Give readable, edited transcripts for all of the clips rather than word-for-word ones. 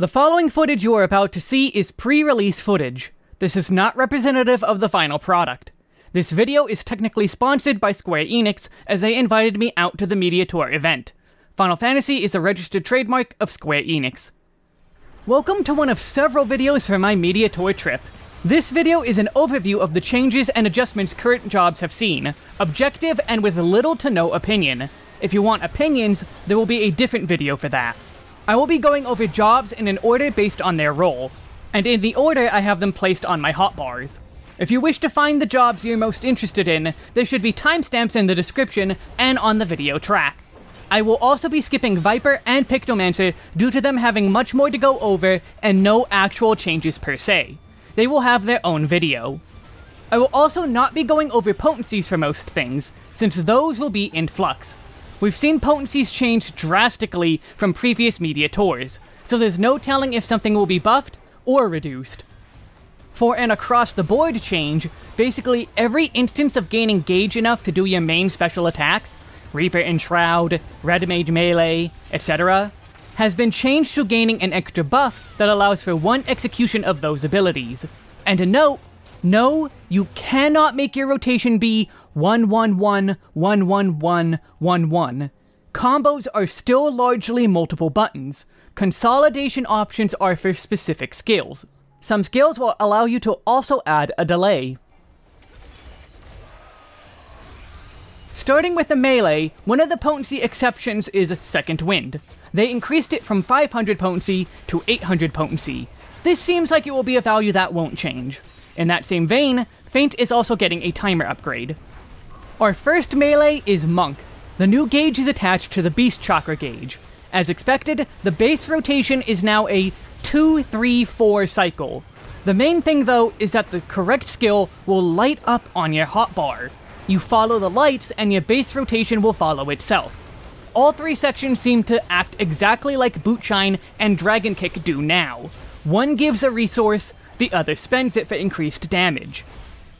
The following footage you are about to see is pre-release footage. This is not representative of the final product. This video is technically sponsored by Square Enix, as they invited me out to the media tour event. Final Fantasy is a registered trademark of Square Enix. Welcome to one of several videos for my media tour trip. This video is an overview of the changes and adjustments current jobs have seen, objective and with little to no opinion. If you want opinions, there will be a different video for that. I will be going over jobs in an order based on their role, and in the order I have them placed on my hotbars. If you wish to find the jobs you're most interested in, there should be timestamps in the description and on the video track. I will also be skipping Viper and Pictomancer due to them having much more to go over and no actual changes per se. They will have their own video. I will also not be going over potencies for most things, since those will be in flux. We've seen potencies change drastically from previous media tours, so there's no telling if something will be buffed or reduced. For an across-the-board change, basically every instance of gaining gauge enough to do your main special attacks, Reaper and Shroud, Red Mage Melee, etc., has been changed to gaining an extra buff that allows for one execution of those abilities. And a note, no, you cannot make your rotation be 1-1-1-1-1-1-1-1. Combos are still largely multiple buttons. Consolidation options are for specific skills. Some skills will allow you to also add a delay. Starting with the melee, one of the potency exceptions is Second Wind. They increased it from 500 potency to 800 potency. This seems like it will be a value that won't change. In that same vein, Feint is also getting a timer upgrade. Our first melee is Monk. The new gauge is attached to the Beast Chakra gauge. As expected, the base rotation is now a 2-3-4 cycle. The main thing though is that the correct skill will light up on your hotbar. You follow the lights and your base rotation will follow itself. All three sections seem to act exactly like Bootshine and Dragon Kick do now. One gives a resource, the other spends it for increased damage.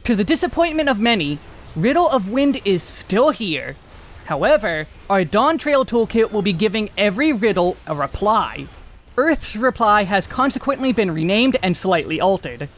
To the disappointment of many, Riddle of Wind is still here. However, our Dawn Trail toolkit will be giving every riddle a reply. Earth's Reply has consequently been renamed and slightly altered.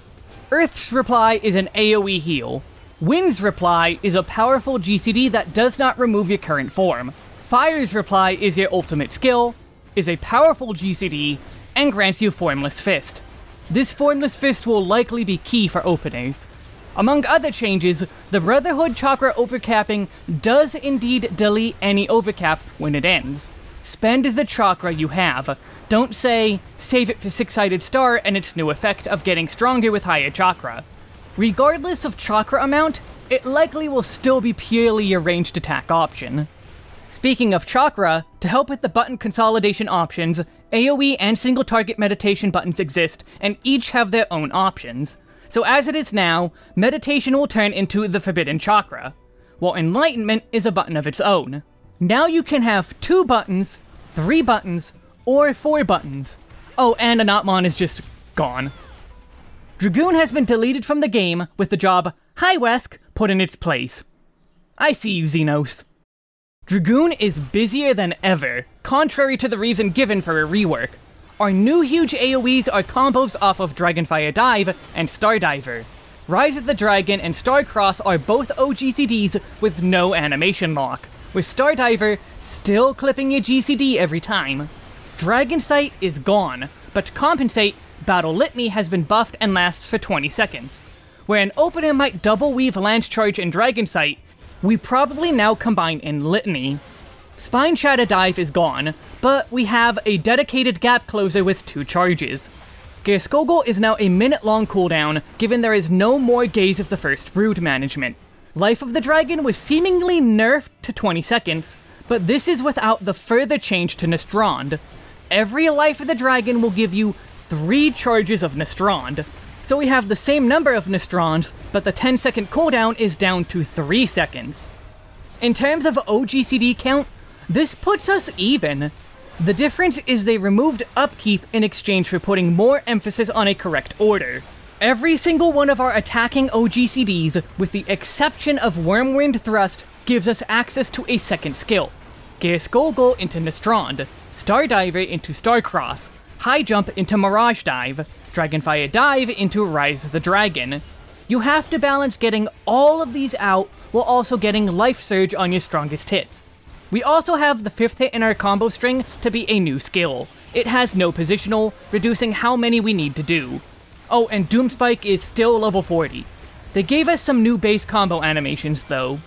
Earth's Reply is an AoE heal. Wind's Reply is a powerful GCD that does not remove your current form. Fire's Reply is your ultimate skill, is a powerful GCD, and grants you Formless Fist. This Formless Fist will likely be key for openers. Among other changes, the Brotherhood Chakra overcapping does indeed delete any overcap when it ends. Spend the chakra you have. Don't say, save it for Six-Sided Star and its new effect of getting stronger with higher chakra. Regardless of chakra amount, it likely will still be purely a ranged attack option. Speaking of chakra, to help with the button consolidation options, AoE and single target meditation buttons exist, and each have their own options. So as it is now, meditation will turn into the Forbidden Chakra, while Enlightenment is a button of its own. Now you can have 2 buttons, 3 buttons, or 4 buttons. Oh, and Anatman is just gone. Dragoon has been deleted from the game with the job, Hi Wesk, put in its place. I see you, Xenos. Dragoon is busier than ever, contrary to the reason given for a rework. Our new huge AoEs are combos off of Dragonfire Dive and Stardiver. Rise of the Dragon and Starcross are both OGCDs with no animation lock, with Stardiver still clipping your GCD every time. Dragon Sight is gone, but to compensate, Battle Litany has been buffed and lasts for 20 seconds. Where an opener might double weave Lance Charge and Dragon Sight, we probably now combine in Litany. Spine Shatter Dive is gone, but we have a dedicated gap closer with 2 charges. Gerskogel is now a minute-long cooldown, given there is no more Gaze of the First Brood management. Life of the Dragon was seemingly nerfed to 20 seconds, but this is without the further change to Nestrond. Every Life of the Dragon will give you 3 charges of Nestrond. So we have the same number of Nestronds, but the 10-second cooldown is down to 3 seconds. In terms of OGCD count, this puts us even. The difference is they removed upkeep in exchange for putting more emphasis on a correct order. Every single one of our attacking OGCDs, with the exception of Wormwind Thrust, gives us access to a second skill. Gerskogel into Nestrond, Stardiver into Starcross, High Jump into Mirage Dive, Dragonfire Dive into Rise of the Dragon. You have to balance getting all of these out while also getting Life Surge on your strongest hits. We also have the 5th hit in our combo string to be a new skill. It has no positional, reducing how many we need to do. Oh, and Doomspike is still level 40. They gave us some new base combo animations though.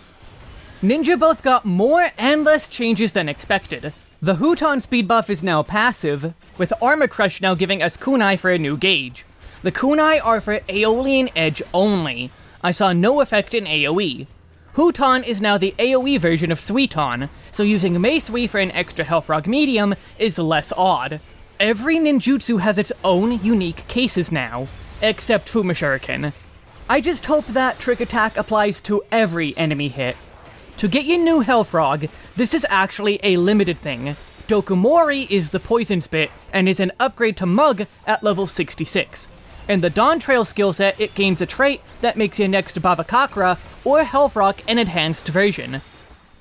Ninja both got more and less changes than expected. The Huton speed buff is now passive, with Armor Crush now giving us Kunai for a new gauge. The Kunai are for Aeolian Edge only. I saw no effect in AoE. Huton is now the AoE version of Suiton, so using Mei Sui for an extra Hellfrog medium is less odd. Every ninjutsu has its own unique cases now, except Fumashuriken. I just hope that Trick Attack applies to every enemy hit. To get your new Hellfrog, this is actually a limited thing. Dokumori is the Poison Spit, and is an upgrade to Mug at level 66. In the Dawn Trail skillset, it gains a trait that makes your next Bavakakra or Hellfrog an enhanced version.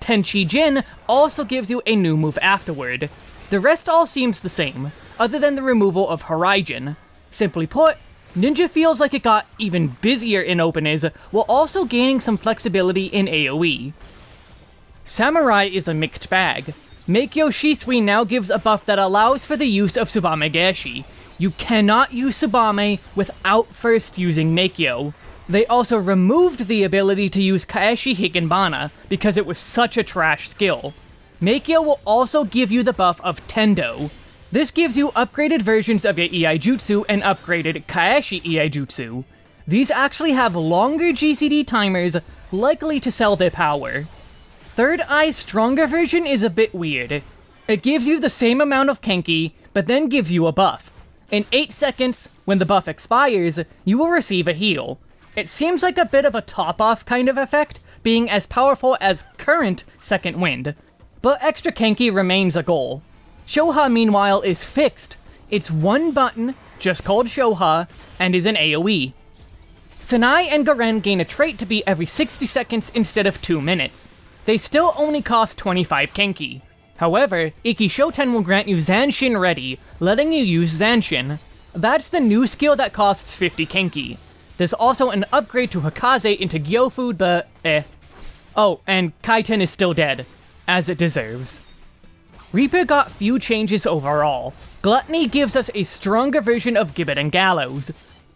Tenchi Jin also gives you a new move afterward. The rest all seems the same, other than the removal of Horaijin. Simply put, Ninja feels like it got even busier in openers, while also gaining some flexibility in AoE. Samurai is a mixed bag. Meikyo Shisui now gives a buff that allows for the use of Tsubamegeshi. You cannot use Tsubame without first using Meikyo. They also removed the ability to use Kaeshi Higinbana, because it was such a trash skill. Meikyo will also give you the buff of Tendo. This gives you upgraded versions of your Eijutsu and upgraded Kaeshi Eijutsu. These actually have longer GCD timers, likely to sell their power. Third Eye's stronger version is a bit weird. It gives you the same amount of Kenki, but then gives you a buff. In 8 seconds, when the buff expires, you will receive a heal. It seems like a bit of a top-off kind of effect, being as powerful as current Second Wind. But extra Kenki remains a goal. Shoha, meanwhile, is fixed. It's one button, just called Shoha, and is an AoE. Senai and Garen gain a trait to be every 60 seconds instead of 2 minutes. They still only cost 25 Kenki. However, Ikishoten will grant you Zanshin Ready, letting you use Zanshin. That's the new skill that costs 50 Kenki. There's also an upgrade to Hakaze into Gyofu, but Oh, and Kaiten is still dead, as it deserves. Reaper got few changes overall. Gluttony gives us a stronger version of Gibbet and Gallows.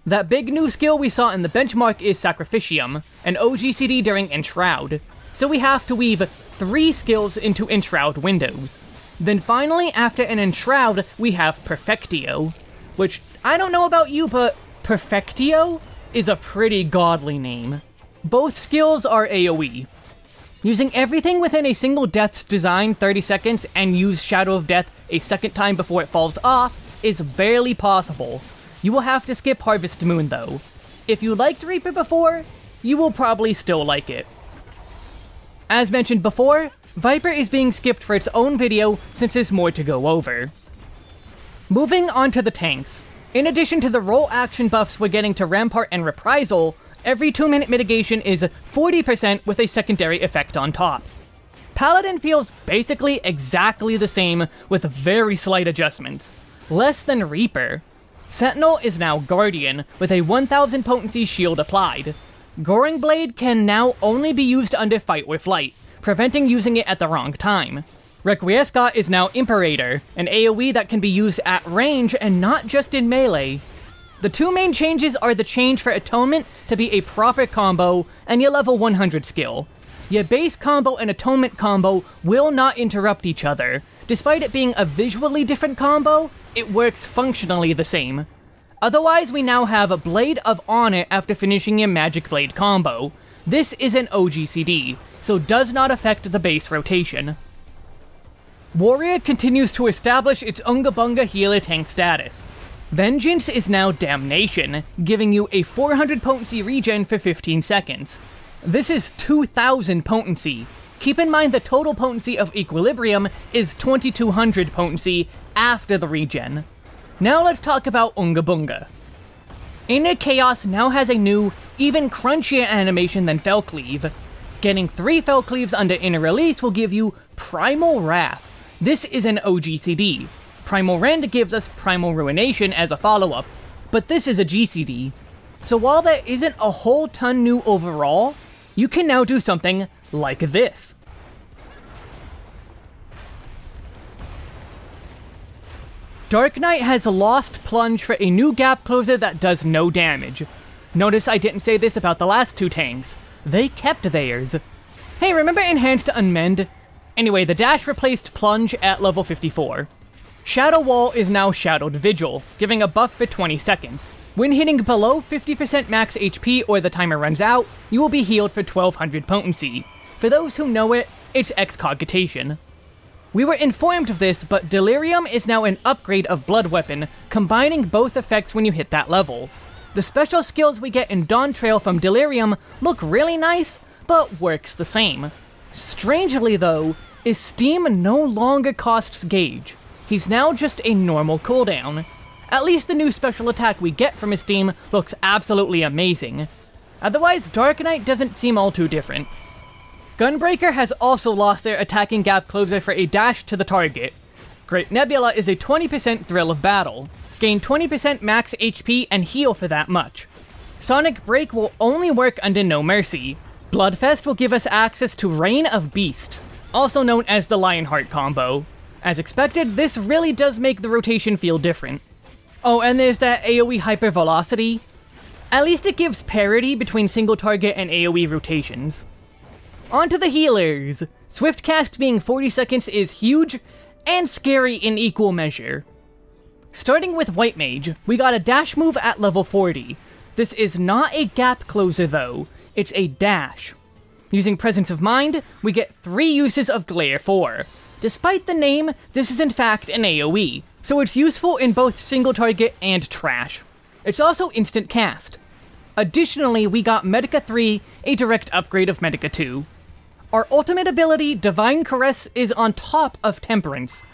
That big new skill we saw in the benchmark is Sacrificium, an OGCD during Enshroud, so we have to weave 3 skills into Enshroud windows. Then finally, after an Enshroud, we have Perfectio, which, I don't know about you, but Perfectio is a pretty godly name. Both skills are AoE. Using everything within a single death's design 30 seconds and use Shadow of Death a second time before it falls off is barely possible. You will have to skip Harvest Moon though. If you liked Reaper before, you will probably still like it. As mentioned before, Viper is being skipped for its own video since there's more to go over. Moving on to the tanks. In addition to the roll action buffs we're getting to Rampart and Reprisal, every 2-minute mitigation is 40% with a secondary effect on top. Paladin feels basically exactly the same with very slight adjustments. Less than Reaper. Sentinel is now Guardian with a 1000 potency shield applied. Goring Blade can now only be used under Fight or Flight, preventing using it at the wrong time. Requiescat is now Imperator, an AoE that can be used at range and not just in melee. The two main changes are the change for Atonement to be a proper combo and your level 100 skill. Your base combo and Atonement combo will not interrupt each other. Despite it being a visually different combo, it works functionally the same. Otherwise, we now have a Blade of Honor after finishing your Magic Blade combo. This is an OGCD, so does not affect the base rotation. Warrior continues to establish its Unga Bunga healer tank status. Vengeance is now Damnation, giving you a 400 potency regen for 15 seconds. This is 2000 potency. Keep in mind the total potency of Equilibrium is 2200 potency after the regen. Now let's talk about Unga Bunga. Inner Chaos now has a new, even crunchier animation than Felcleave. Getting 3 Felcleaves under Inner Release will give you Primal Wrath. This is an OGCD. Primal Rend gives us Primal Ruination as a follow-up, but this is a GCD. So while there isn't a whole ton new overall, you can now do something like this. Dark Knight has lost Plunge for a new gap closer that does no damage. Notice I didn't say this about the last two tanks. They kept theirs. Hey, remember Enhanced Unmend? Anyway, the dash replaced Plunge at level 54. Shadow Wall is now Shadowed Vigil, giving a buff for 20 seconds. When hitting below 50% max HP or the timer runs out, you will be healed for 1200 potency. For those who know it, it's Excogitation. We were informed of this, but Delirium is now an upgrade of Blood Weapon, combining both effects when you hit that level. The special skills we get in Dawn Trail from Delirium look really nice, but works the same. Strangely though, Esteem no longer costs Gauge. He's now just a normal cooldown. At least the new special attack we get from Esteem looks absolutely amazing. Otherwise, Dark Knight doesn't seem all too different. Gunbreaker has also lost their attacking gap closer for a dash to the target. Great Nebula is a 20% thrill of battle. Gain 20% max HP and heal for that much. Sonic Break will only work under No Mercy. Bloodfest will give us access to Reign of Beasts, also known as the Lionheart combo. As expected, this really does make the rotation feel different. Oh, and there's that AoE hypervelocity. At least it gives parity between single target and AoE rotations. Onto the healers! Swiftcast being 40 seconds is huge, and scary in equal measure. Starting with White Mage, we got a dash move at level 40. This is not a gap closer though, it's a dash. Using Presence of Mind, we get 3 uses of Glare 4. Despite the name, this is in fact an AoE, so it's useful in both single target and trash. It's also instant cast. Additionally, we got Medica 3, a direct upgrade of Medica 2. Our ultimate ability, Divine Caress, is on top of Temperance.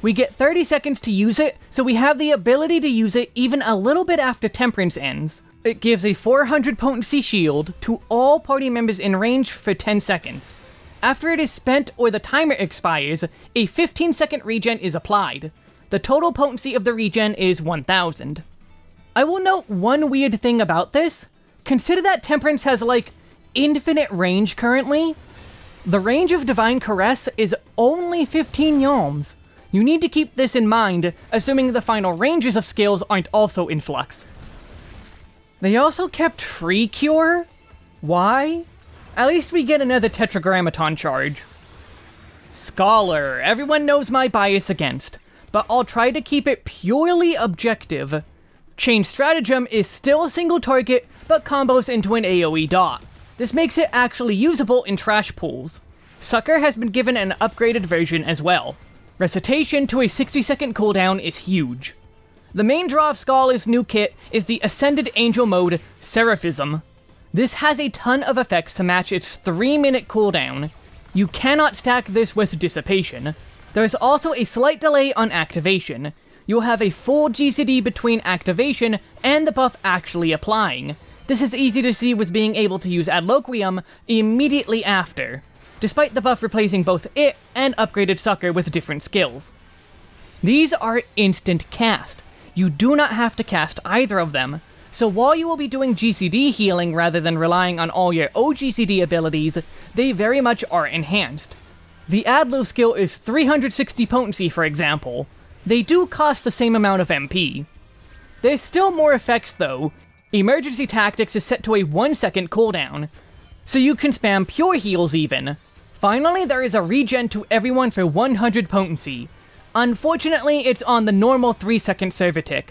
We get 30 seconds to use it, so we have the ability to use it even a little bit after Temperance ends. It gives a 400 potency shield to all party members in range for 10 seconds. After it is spent or the timer expires, a 15-second regen is applied. The total potency of the regen is 1000. I will note one weird thing about this. Consider that Temperance has like infinite range currently. The range of Divine Caress is only 15 yawms. You need to keep this in mind, assuming the final ranges of skills aren't also in flux. They also kept Free Cure? Why? At least we get another Tetragrammaton charge. Scholar, everyone knows my bias against, but I'll try to keep it purely objective. Chain Stratagem is still a single target, but combos into an AoE dot. This makes it actually usable in trash pools. Sucker has been given an upgraded version as well. Recitation to a 60-second cooldown is huge. The main draw of Scholar's new kit is the Ascended Angel mode, Seraphism. This has a ton of effects to match its 3-minute cooldown. You cannot stack this with Dissipation. There is also a slight delay on activation. You'll have a full GCD between activation and the buff actually applying. This is easy to see with being able to use Adloquium immediately after, despite the buff replacing both it and upgraded Sucker with different skills. These are instant cast. You do not have to cast either of them, so while you will be doing GCD healing rather than relying on all your OGCD abilities, they very much are enhanced. The Adlo skill is 360 potency, for example. They do cost the same amount of MP. There's still more effects though. Emergency Tactics is set to a 1-second cooldown, so you can spam pure heals even. Finally, there is a regen to everyone for 100 potency. Unfortunately, it's on the normal 3-second Servitic.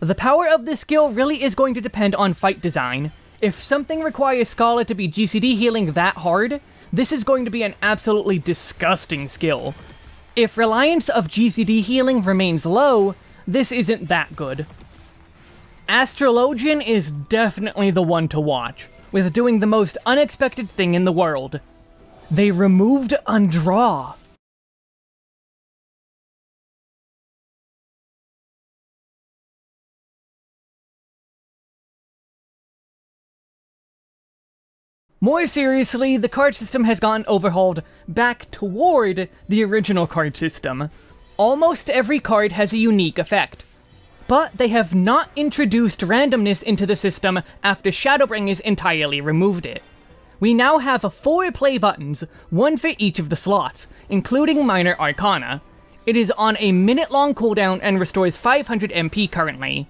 The power of this skill really is going to depend on fight design. If something requires Scholar to be GCD healing that hard, this is going to be an absolutely disgusting skill. If reliance of GCD healing remains low, this isn't that good. Astrologian is definitely the one to watch, with doing the most unexpected thing in the world. They removed Undraw. More seriously, the card system has gotten overhauled back toward the original card system. Almost every card has a unique effect. But they have not introduced randomness into the system after Shadowbringers entirely removed it. We now have 4 play buttons, one for each of the slots, including Minor Arcana. It is on a minute-long cooldown and restores 500 MP currently.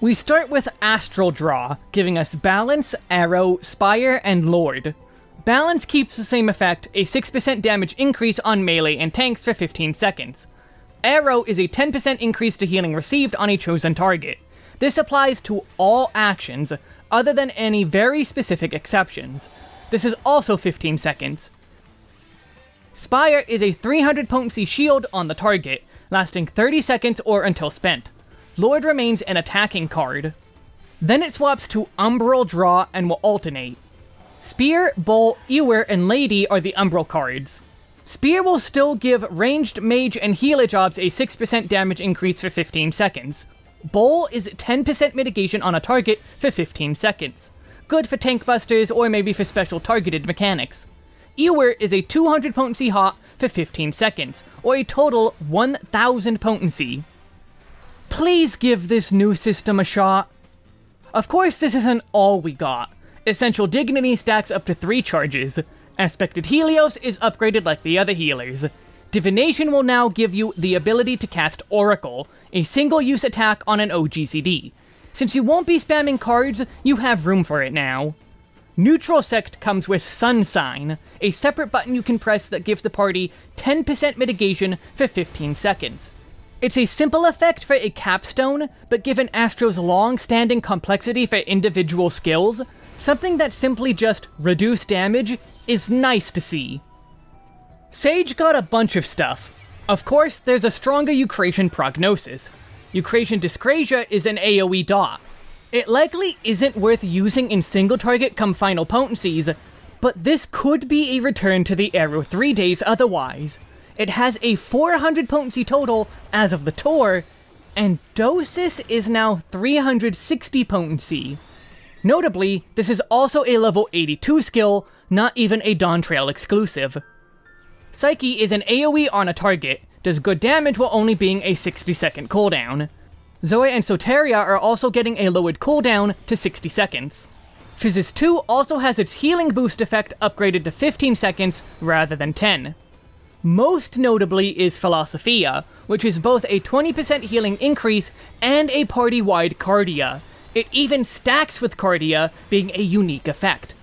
We start with Astral Draw, giving us Balance, Arrow, Spire, and Lord. Balance keeps the same effect, a 6% damage increase on melee and tanks for 15 seconds. Arrow is a 10% increase to healing received on a chosen target. This applies to all actions, other than any very specific exceptions. This is also 15 seconds. Spire is a 300 potency shield on the target, lasting 30 seconds or until spent. Lord remains an attacking card. Then it swaps to Umbral Draw and will alternate. Spear, Bolt, Ewer, and Lady are the Umbral cards. Spear will still give Ranged, Mage, and Healer jobs a 6% damage increase for 15 seconds. Bowl is 10% mitigation on a target for 15 seconds. Good for tank busters or maybe for special targeted mechanics. Ewer is a 200 potency hot for 15 seconds, or a total 1000 potency. Please give this new system a shot. Of course, this isn't all we got. Essential Dignity stacks up to 3 charges. Aspected Helios is upgraded like the other healers. Divination will now give you the ability to cast Oracle, a single-use attack on an OGCD. Since you won't be spamming cards, you have room for it now. Neutral Sect comes with Sun Sign, a separate button you can press that gives the party 10% mitigation for 15 seconds. It's a simple effect for a capstone, but given Astro's long-standing complexity for individual skills, something that simply just reduced damage is nice to see. Sage got a bunch of stuff. Of course, there's a stronger Eucratian Prognosis. Eucratian Dyscrasia is an AoE dot. It likely isn't worth using in single target come final potencies, but this could be a return to the Arrow 3 days otherwise. It has a 400 potency total as of the tour, and Dosis is now 360 potency. Notably, this is also a level 82 skill, not even a Dawn Trail exclusive. Psyche is an AoE on a target, does good damage while only being a 60-second cooldown. Zoe and Soteria are also getting a lowered cooldown to 60 seconds. Physis 2 also has its healing boost effect upgraded to 15 seconds rather than 10. Most notably is Philosophia, which is both a 20% healing increase and a party-wide Cardia. It even stacks with Cardia, being a unique effect.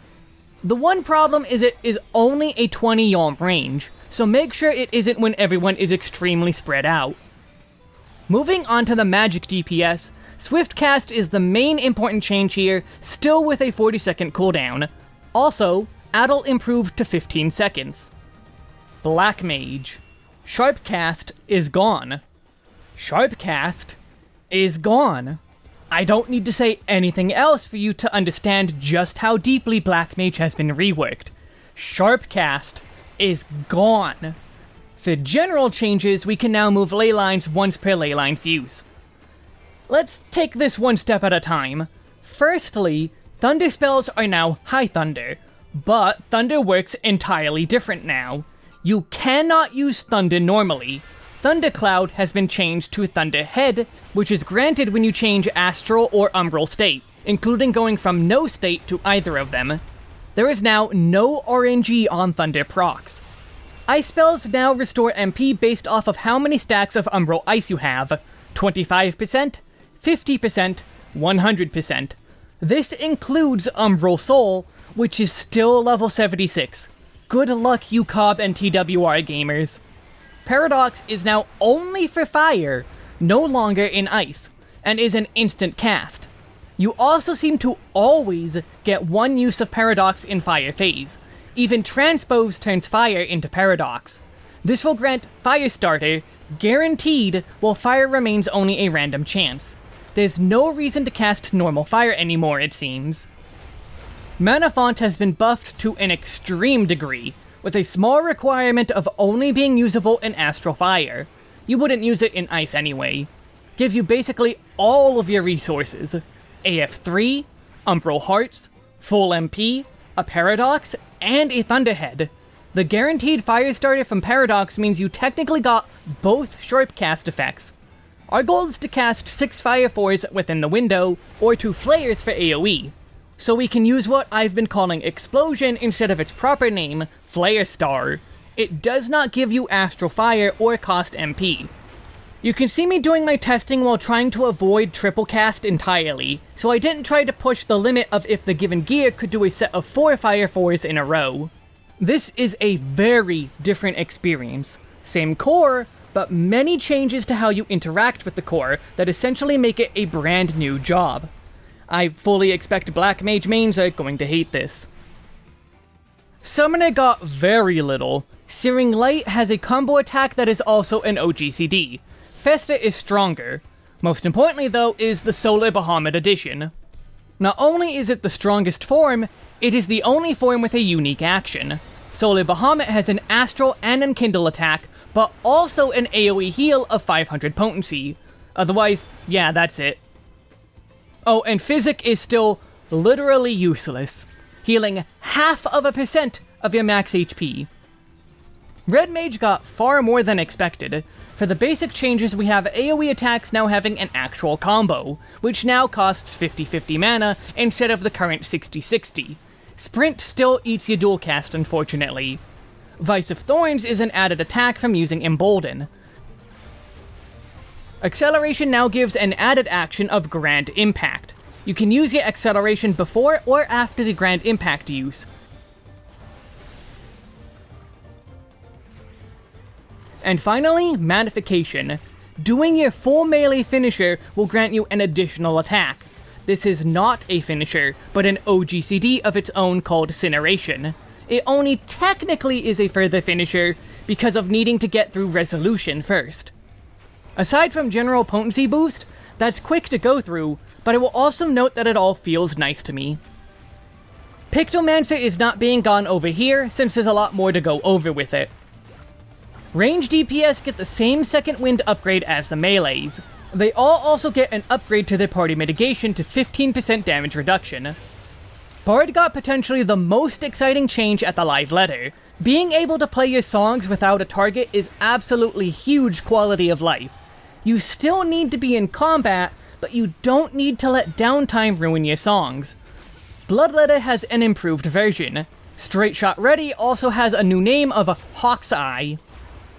The one problem is it is only a 20 yom range, so make sure it isn't when everyone is extremely spread out. Moving on to the magic DPS, Swiftcast is the main important change here, still with a 40-second cooldown. Also, Addle improved to 15 seconds. Black Mage. Sharpcast is gone. Sharpcast is gone. I don't need to say anything else for you to understand just how deeply Black Mage has been reworked. Sharpcast is gone. For general changes, we can now move ley lines once per ley line's use. Let's take this one step at a time. Firstly, Thunder spells are now High Thunder, but Thunder works entirely different now. You cannot use Thunder normally. Thundercloud has been changed to Thunderhead, which is granted when you change Astral or Umbral state, including going from no state to either of them. There is now no RNG on Thunder procs. Ice spells now restore MP based off of how many stacks of Umbral Ice you have, 25%, 50%, 100%. This includes Umbral Soul, which is still level 76. Good luck, UCOB and TWR gamers. Paradox is now only for fire, no longer in ice, and is an instant cast. You also seem to always get one use of Paradox in fire phase. Even Transpose turns fire into Paradox. This will grant Firestarter, guaranteed, while fire remains only a random chance. There's no reason to cast normal fire anymore, it seems. Mana Font has been buffed to an extreme degree, with a small requirement of only being usable in Astral Fire. You wouldn't use it in Ice anyway. Gives you basically all of your resources. AF3, Umbral Hearts, full MP, a Paradox, and a Thunderhead. The guaranteed Fire Starter from Paradox means you technically got both Shorp cast effects. Our goal is to cast 6 Fire 4s within the window, or 2 Flares for AoE. So we can use what I've been calling Explosion instead of its proper name, Flare Star. It does not give you Astral Fire or cost MP. You can see me doing my testing while trying to avoid triple cast entirely, so I didn't try to push the limit of if the given gear could do a set of 4 Fire 4s in a row. This is a very different experience. Same core, but many changes to how you interact with the core that essentially make it a brand new job. I fully expect Black Mage mains are going to hate this. Summoner got very little. Searing Light has a combo attack that is also an OGCD. Festa is stronger. Most importantly though is the Solar Bahamut Edition. Not only is it the strongest form, it is the only form with a unique action. Solar Bahamut has an Astral and Enkindle attack, but also an AoE heal of 500 potency. Otherwise, yeah, that's it. Oh, and Physic is still literally useless, healing 0.5% of your max HP. Red Mage got far more than expected. For the basic changes, we have AoE attacks now having an actual combo, which now costs 50-50 mana instead of the current 60-60. Sprint still eats your dual cast, unfortunately. Vice of Thorns is an added attack from using Embolden. Acceleration now gives an added action of Grand Impact. You can use your acceleration before or after the Grand Impact use. And finally, Manification. Doing your full melee finisher will grant you an additional attack. This is not a finisher, but an OGCD of its own called Cineration. It only technically is a further finisher because of needing to get through Resolution first. Aside from general potency boost, that's quick to go through, but I will also note that it all feels nice to me. Pictomancer is not being gone over here, since there's a lot more to go over with it. Range DPS get the same second wind upgrade as the melees. They all also get an upgrade to their party mitigation to 15% damage reduction. Bard got potentially the most exciting change at the live letter. Being able to play your songs without a target is absolutely huge quality of life. You still need to be in combat, but you don't need to let downtime ruin your songs. Bloodletter has an improved version. Straight Shot Ready also has a new name of a Hawk's Eye.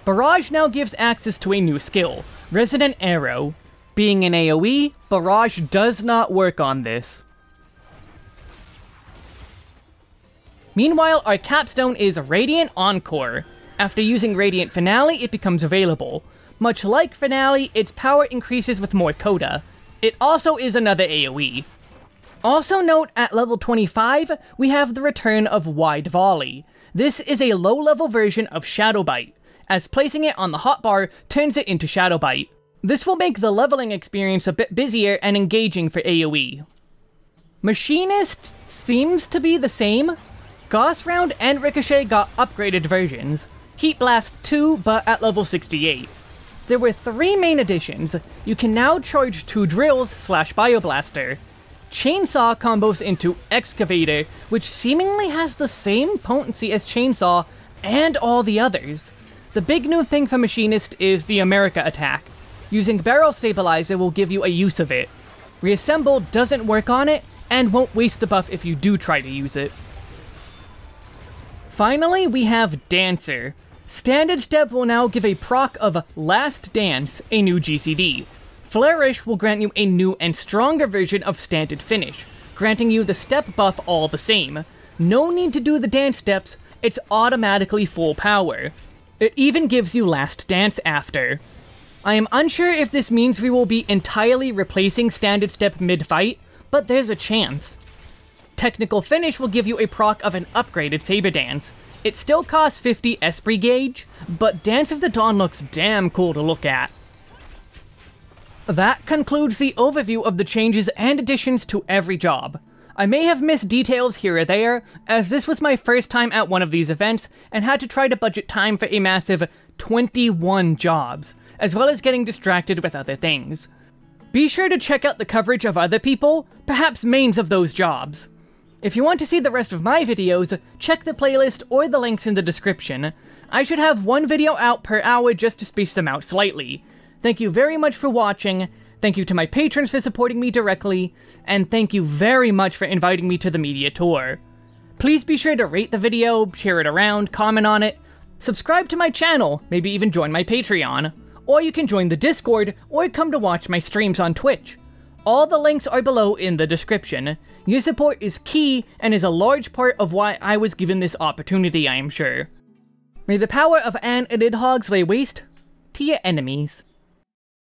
Barrage now gives access to a new skill, Resonant Arrow. Being an AoE, Barrage does not work on this. Meanwhile, our capstone is Radiant Encore. After using Radiant Finale, it becomes available. Much like Finale, its power increases with more coda. It also is another AoE. Also note, at level 25, we have the return of Wide Volley. This is a low-level version of Shadow Bite, as placing it on the hotbar turns it into Shadow Bite. This will make the leveling experience a bit busier and engaging for AoE. Machinist seems to be the same. Gauss Round and Ricochet got upgraded versions. Heat Blast 2, but at level 68. There were 3 main additions. You can now charge 2 drills / Bioblaster. Chainsaw combos into Excavator, which seemingly has the same potency as Chainsaw and all the others. The big new thing for Machinist is the America attack. Using Barrel Stabilizer will give you a use of it. Reassemble doesn't work on it, and won't waste the buff if you do try to use it. Finally, we have Dancer. Standard Step will now give a proc of Last Dance, a new GCD. Flourish will grant you a new and stronger version of Standard Finish, granting you the step buff all the same. No need to do the dance steps, it's automatically full power. It even gives you Last Dance after. I am unsure if this means we will be entirely replacing Standard Step mid-fight, but there's a chance. Technical Finish will give you a proc of an upgraded Saber Dance. It still costs 50 Esprit Gauge, but Dance of the Dawn looks damn cool to look at. That concludes the overview of the changes and additions to every job. I may have missed details here or there, as this was my first time at one of these events, and had to try to budget time for a massive 21 jobs, as well as getting distracted with other things. Be sure to check out the coverage of other people, perhaps mains of those jobs. If you want to see the rest of my videos, check the playlist or the links in the description. I should have one video out per hour just to space them out slightly. Thank you very much for watching, thank you to my patrons for supporting me directly, and thank you very much for inviting me to the media tour. Please be sure to rate the video, share it around, comment on it, subscribe to my channel, maybe even join my Patreon, or you can join the Discord or come to watch my streams on Twitch. All the links are below in the description. Your support is key and is a large part of why I was given this opportunity, I am sure. May the power of Anne and Idhogs lay waste to your enemies.